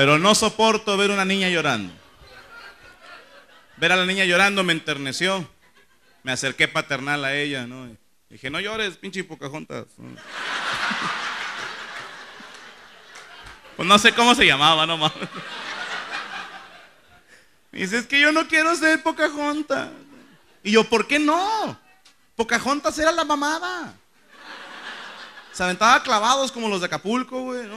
Pero no soporto ver una niña llorando. Ver a la niña llorando me enterneció. Me acerqué paternal a ella, ¿no? Y dije, no llores, pinche Pocahontas. Pues no sé cómo se llamaba, no mames. Y dice, es que yo no quiero ser Pocahontas. Y yo, ¿por qué no? Pocahontas era la mamada. Se aventaba clavados como los de Acapulco, güey, no.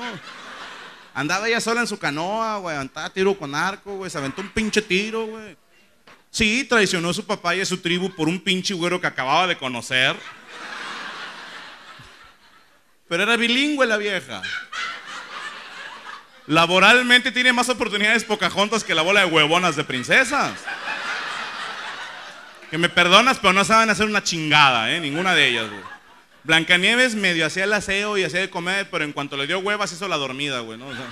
Andaba ella sola en su canoa, güey, aventaba tiro con arco, güey, se aventó un pinche tiro, güey. Sí, traicionó a su papá y a su tribu por un pinche güero que acababa de conocer. Pero era bilingüe la vieja. Laboralmente tiene más oportunidades Pocahontas que la bola de huevonas de princesas. Que me perdonas, pero no saben hacer una chingada, ninguna de ellas, güey. Blancanieves medio hacía el aseo y hacía de comer, pero en cuanto le dio huevas hizo la dormida, güey, ¿no? O sea,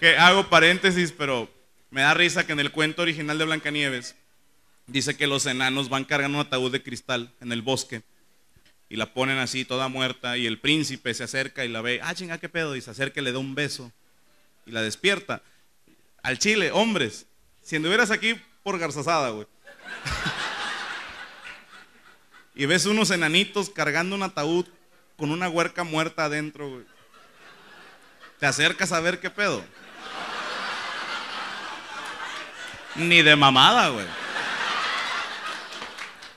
que hago paréntesis, pero me da risa que en el cuento original de Blancanieves dice que los enanos van cargando un ataúd de cristal en el bosque y la ponen así toda muerta y el príncipe se acerca y la ve, ah, chinga, qué pedo, y se acerca y le da un beso y la despierta. Al chile, hombres, si anduvieras aquí por garzazada, güey. Y ves unos enanitos cargando un ataúd con una huerca muerta adentro, güey. Te acercas a ver qué pedo. Ni de mamada, güey.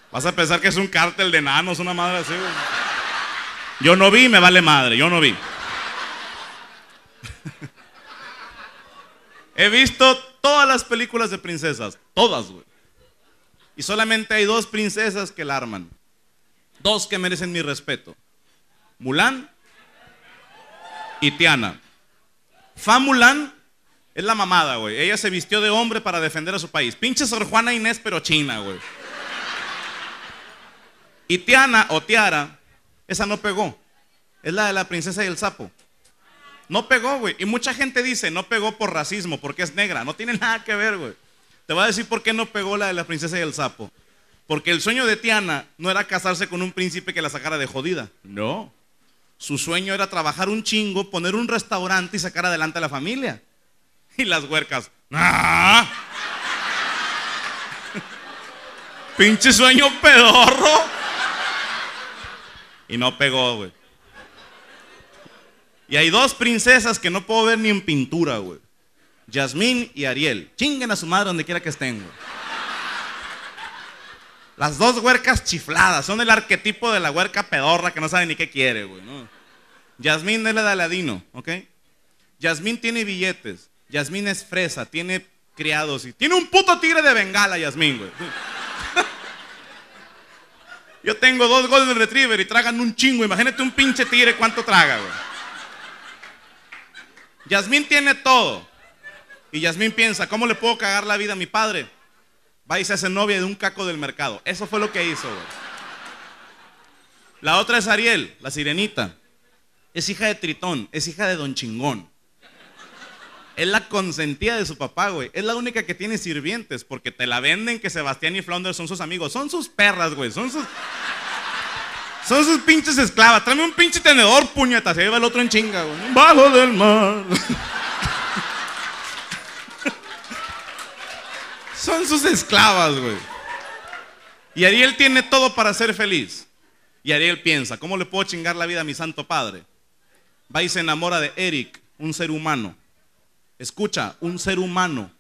Vas a pensar que es un cártel de enanos, una madre así, güey. Yo no vi, me vale madre, yo no vi. He visto todas las películas de princesas, todas, güey. Y solamente hay dos princesas que la arman. Dos que merecen mi respeto: Mulan y Tiana. Fa Mulan es la mamada, güey. Ella se vistió de hombre para defender a su país. Pinche Sor Juana Inés, pero china, güey. Y Tiana o Tiara, esa no pegó. Es la de la princesa y el sapo. No pegó, güey. Y mucha gente dice, no pegó por racismo, porque es negra. No tiene nada que ver, güey. Te voy a decir por qué no pegó la de la princesa y el sapo. Porque el sueño de Tiana no era casarse con un príncipe que la sacara de jodida. No. Su sueño era trabajar un chingo, poner un restaurante y sacar adelante a la familia. Y las huercas. ¡Ah! ¡Pinche sueño pedorro! Y no pegó, güey. Y hay dos princesas que no puedo ver ni en pintura, güey. Yasmín y Ariel. Chinguen a su madre donde quiera que estén, güey. Las dos huercas chifladas. Son el arquetipo de la huerca pedorra que no sabe ni qué quiere, güey, ¿no? Yasmín es la de Aladino, ¿ok? Yasmín tiene billetes. Yasmín es fresa, tiene criados y tiene un puto tigre de Bengala, Yasmín, güey. Yo tengo dos golden retriever y tragan un chingo. Imagínate un pinche tigre cuánto traga, güey. Yasmín tiene todo. Y Yasmín piensa, ¿cómo le puedo cagar la vida a mi padre? Va y se hace novia de un caco del mercado. Eso fue lo que hizo, güey. La otra es Ariel, la sirenita. Es hija de Tritón, es hija de Don Chingón. Es la consentida de su papá, güey. Es la única que tiene sirvientes, porque te la venden que Sebastián y Flounder son sus amigos. Son sus perras, güey. Son sus pinches esclavas. Tráeme un pinche tenedor, puñeta. Se lleva el otro en chinga, güey. Bajo del mar. Son sus esclavas, güey. Y Ariel tiene todo para ser feliz. Y Ariel piensa, ¿cómo le puedo chingar la vida a mi santo padre? Va y se enamora de Eric, un ser humano. Escucha, un ser humano.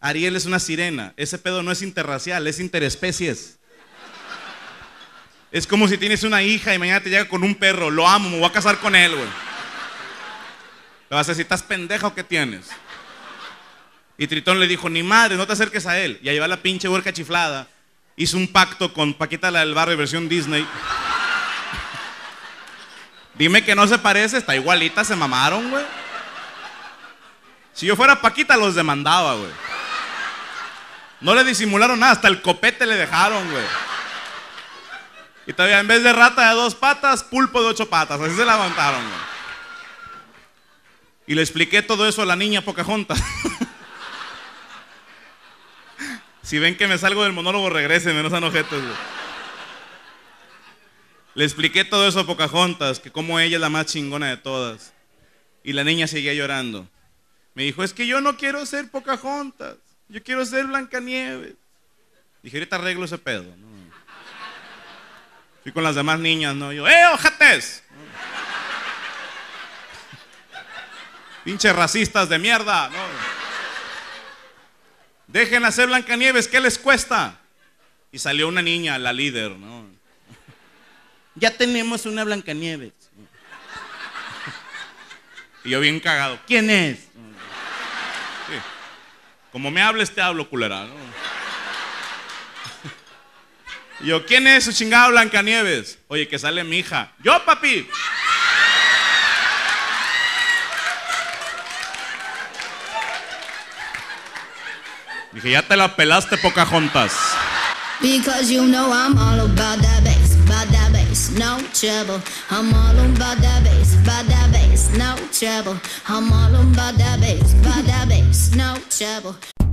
Ariel es una sirena. Ese pedo no es interracial, es interespecies. Es como si tienes una hija y mañana te llega con un perro. Lo amo, me voy a casar con él, güey. Le vas a decir, ¿estás pendeja o qué tienes? Y Tritón le dijo, ni madre, no te acerques a él. Y ahí va la pinche huerca chiflada. Hizo un pacto con Paquita la del barrio, versión Disney. Dime que no se parece, está igualita, se mamaron, güey. Si yo fuera Paquita los demandaba, güey. No le disimularon nada, hasta el copete le dejaron, güey. Y todavía en vez de rata de 2 patas, pulpo de 8 patas, así se la levantaron, güey. Y le expliqué todo eso a la niña Pocahontas. Si ven que me salgo del monólogo, regrésenme, no sean ojetes, güey. Le expliqué todo eso a Pocahontas, que como ella es la más chingona de todas. Y la niña seguía llorando. Me dijo, es que yo no quiero ser Pocahontas, yo quiero ser Blancanieves. Dije, ahorita arreglo ese pedo, ¿no? Fui con las demás niñas, ¿no? Yo, ¡eh, ojates! Pinches racistas de mierda, ¿no? Dejen hacer Blancanieves, ¿qué les cuesta? Y salió una niña, la líder, ¿no? Ya tenemos una Blancanieves. Y yo bien cagado, ¿quién es? Sí. Como me hables te hablo, culera, ¿no? Y yo, ¿quién es su chingada Blancanieves? Oye, que sale mi hija. ¡Yo, papi! Dije, ya te la pelaste, Pocahontas. Because you know I'm all about that bass, no trouble. I'm all about that bass, no trouble. I'm all about that bass, no trouble.